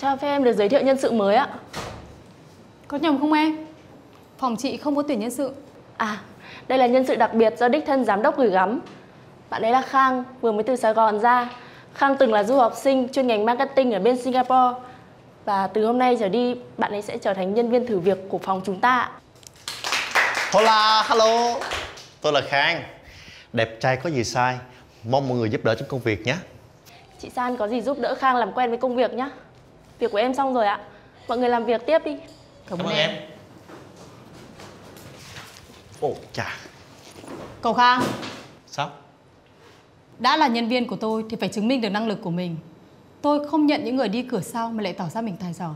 Cho phép em được giới thiệu nhân sự mới ạ. Có nhầm không em? Phòng chị không có tuyển nhân sự. À, đây là nhân sự đặc biệt do đích thân giám đốc gửi gắm. Bạn ấy là Khang, vừa mới từ Sài Gòn ra. Khang từng là du học sinh chuyên ngành marketing ở bên Singapore. Và từ hôm nay trở đi, bạn ấy sẽ trở thành nhân viên thử việc của phòng chúng ta. Hola, hello. Tôi là Khang. Đẹp trai có gì sai. Mong mọi người giúp đỡ trong công việc nhé. Chị San có gì giúp đỡ Khang làm quen với công việc nhé. Việc của em xong rồi ạ. Mọi người làm việc tiếp đi. Cảm ơn em. Ồ chà. Cậu Khang. Sao? Đã là nhân viên của tôi thì phải chứng minh được năng lực của mình. Tôi không nhận những người đi cửa sau mà lại tỏ ra mình tài giỏi.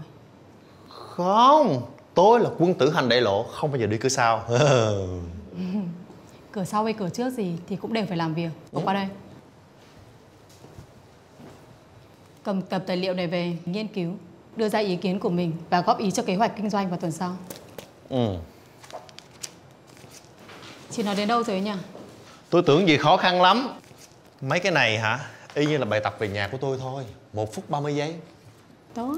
Không, tôi là quân tử hành đại lộ, không bao giờ đi cửa sau. Cửa sau hay cửa trước gì thì cũng đều phải làm việc. Cậu qua đây. Cầm tập tài liệu này về nghiên cứu, đưa ra ý kiến của mình và góp ý cho kế hoạch kinh doanh vào tuần sau. Chị nói đến đâu rồi nhỉ? Tôi tưởng gì khó khăn lắm. Mấy cái này hả? Y như là bài tập về nhà của tôi thôi. 1 phút 30 giây. Tốt.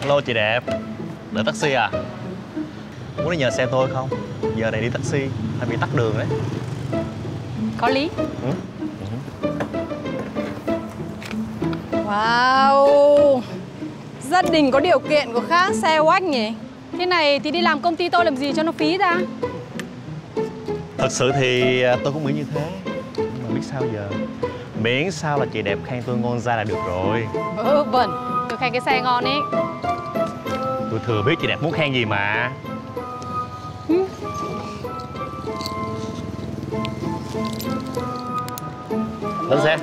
Hello chị đẹp. Đợi taxi à? Muốn đi nhờ xe tôi không? Giờ này đi taxi hay bị tắc đường đấy. Có lý. Wow, gia đình có điều kiện của khác xe oách nhỉ. Thế này thì đi làm công ty tôi làm gì cho nó phí ra. Thật sự thì tôi cũng nghĩ như thế. Nhưng mà biết sao giờ. Miễn sao là chị đẹp khen tôi ngon ra là được rồi. Vâng, tôi khen cái xe ngon ấy. Tôi thừa biết chị đẹp muốn khen gì mà. Lên xe.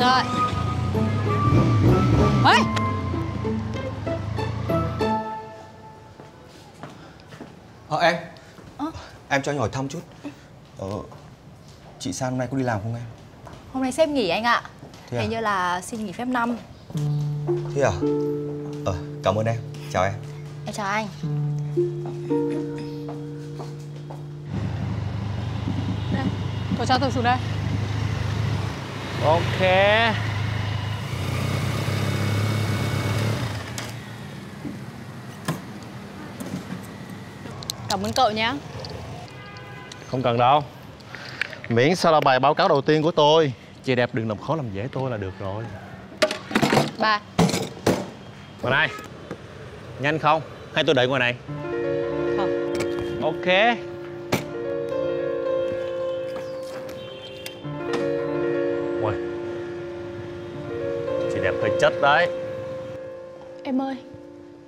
Rồi. Ê! Em. Em cho anh hỏi thăm chút. Chị San hôm nay có đi làm không em? Hôm nay sếp nghỉ anh ạ. Hình như là xin nghỉ phép năm. Thế à? Cảm ơn em. Chào em. Em chào anh. Cậu cho tôi xuống đây. Ok. Cảm ơn cậu nhé. Không cần đâu. Miễn sao là bài báo cáo đầu tiên của tôi. Chị đẹp đừng làm khó làm dễ tôi là được rồi. Ba. Ngoài này. Nhanh không? Hay tôi đợi ngoài này? Không. Ok. Đẹp hơi chất đấy. Em ơi,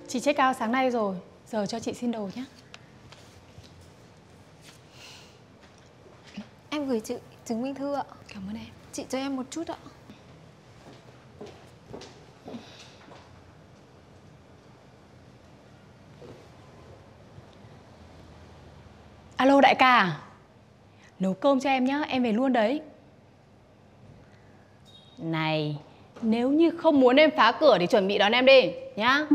chị check out sáng nay rồi. Giờ cho chị xin đồ nhé. Em gửi chị chứng minh thư ạ. Cảm ơn em. Chị cho em một chút ạ. Alo đại ca. Nấu cơm cho em nhé, em về luôn đấy. Này, nếu như không muốn em phá cửa thì chuẩn bị đón em đi nhá.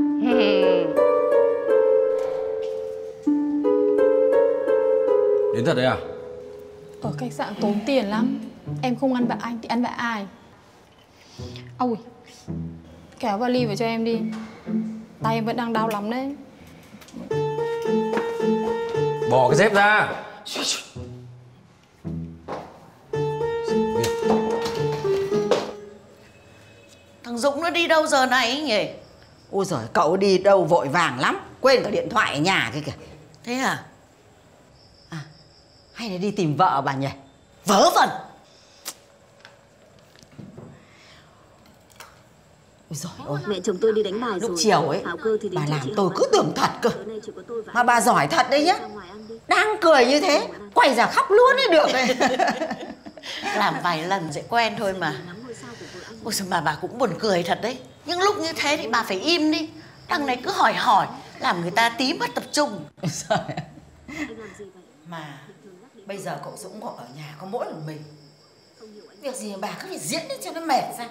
Đến thật đấy à? Ở khách sạn tốn tiền lắm. Em không ăn vạ anh thì ăn vạ ai? Ôi, kéo vali vào cho em đi. Tay em vẫn đang đau lắm đấy. Bỏ cái dép ra. Dũng nó đi đâu giờ này ấy nhỉ? Ôi giời, cậu đi đâu vội vàng lắm, quên cả điện thoại ở nhà kia kìa. Thế à? À, hay là đi tìm vợ bà nhỉ? Vớ vẩn. Ôi giời ơi, mẹ chồng tôi đi đánh bài lúc chiều ấy, bà làm tôi cứ tưởng thật cơ. Mà bà giỏi thật đấy nhá. Đang cười như thế, quay ra khóc luôn ấy được đấy. Làm vài lần sẽ quen thôi mà. Ôi giời, bà cũng buồn cười thật đấy. Những lúc như thế thì bà phải im đi. Đằng này cứ hỏi, làm người ta tí mất tập trung. Mà bây giờ cậu Dũng còn ở nhà có mỗi mình. Việc gì bà cứ phải diễn cho nó mệt ra.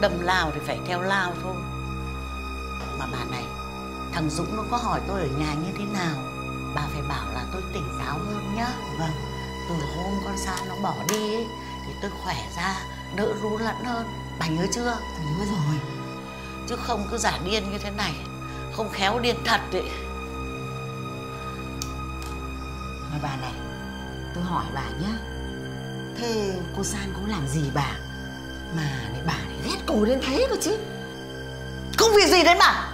Đầm lao thì phải theo lao thôi. Mà bà này, thằng Dũng nó có hỏi tôi ở nhà như thế nào, bà phải bảo là tôi tỉnh táo hơn nhá. Vâng, từ hôm con Sa nó bỏ đi ấy, thì tôi khỏe ra, đỡ rú lẫn hơn. Bà nhớ chưa? Nhớ rồi. Chứ không cứ giả điên như thế này, không khéo điên thật đấy. Mà bà này, tôi hỏi bà nhá, thế cô San cũng làm gì bà mà bà này ghét cô đến thế cơ chứ? Không vì gì đấy mà.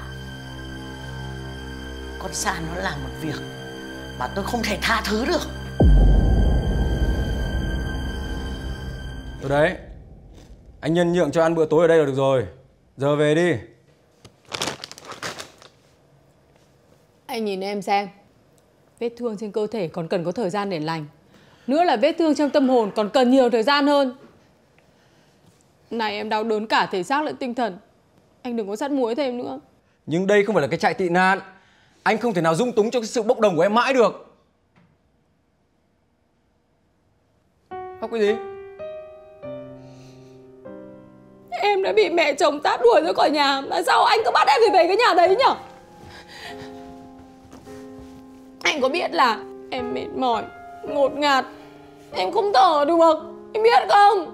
Con San nó làm một việc mà tôi không thể tha thứ được. Ở đấy, anh nhân nhượng cho ăn bữa tối ở đây là được rồi. Giờ về đi. Anh nhìn em xem, vết thương trên cơ thể còn cần có thời gian để lành, nữa là vết thương trong tâm hồn còn cần nhiều thời gian hơn. Này em đau đớn cả thể xác lẫn tinh thần. Anh đừng có sắt muối thêm nữa. Nhưng đây không phải là cái trại tị nạn. Anh không thể nào dung túng cho cái sự bốc đồng của em mãi được. Khóc cái gì? Em đã bị mẹ chồng tát đuổi ra khỏi nhà, mà sao anh cứ bắt em phải về cái nhà đấy nhở? Anh có biết là em mệt mỏi, ngột ngạt, em không thở được, em biết không?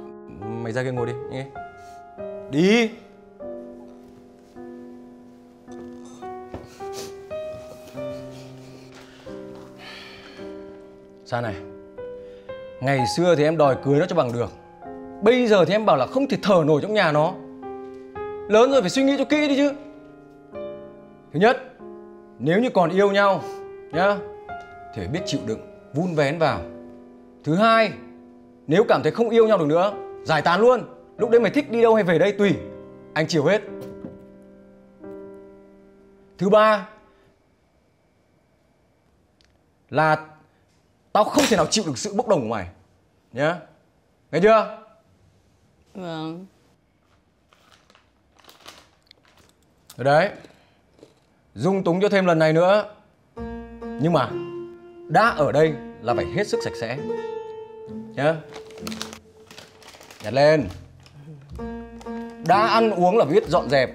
Mày ra kia ngồi đi, nghe. Đi. Sa này, ngày xưa thì em đòi cưới nó cho bằng được, bây giờ thì em bảo là không thể thở nổi trong nhà nó. Lớn rồi phải suy nghĩ cho kỹ đi chứ. Thứ nhất, nếu như còn yêu nhau nhá, thì phải biết chịu đựng, vun vén vào. Thứ hai, nếu cảm thấy không yêu nhau được nữa, giải tán luôn. Lúc đấy mày thích đi đâu hay về đây tùy, anh chiều hết. Thứ ba là tao không thể nào chịu được sự bốc đồng của mày nhá, nghe chưa? Vâng. Rồi đấy, dung túng cho thêm lần này nữa. Nhưng mà đã ở đây là phải hết sức sạch sẽ nhá. Nhặt lên. Đã ăn uống là biết dọn dẹp.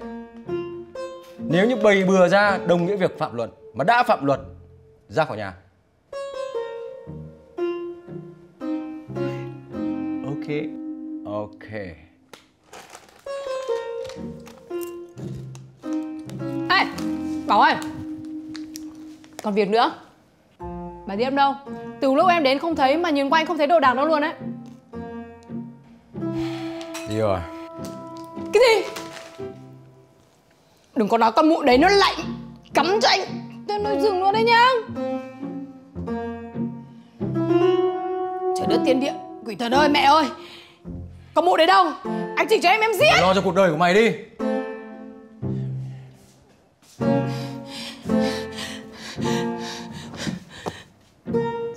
Nếu như bày bừa ra đồng nghĩa việc phạm luật, mà đã phạm luật ra khỏi nhà. Ok. Ok. Ê Bảo ơi, còn việc nữa. Bà Diễm đâu? Từ lúc em đến không thấy, mà nhìn quanh không thấy đồ đạc đâu luôn đấy. Đi rồi. Cái gì? Đừng có nói con mụ đấy nó lạnh, cắm cho anh tên nó dừng luôn đấy nhá. Trời đất tiền địa, quỷ thần ơi mẹ ơi. Con mụ đấy đâu? Anh chỉ cho em giết. Mày lo cho cuộc đời của mày đi.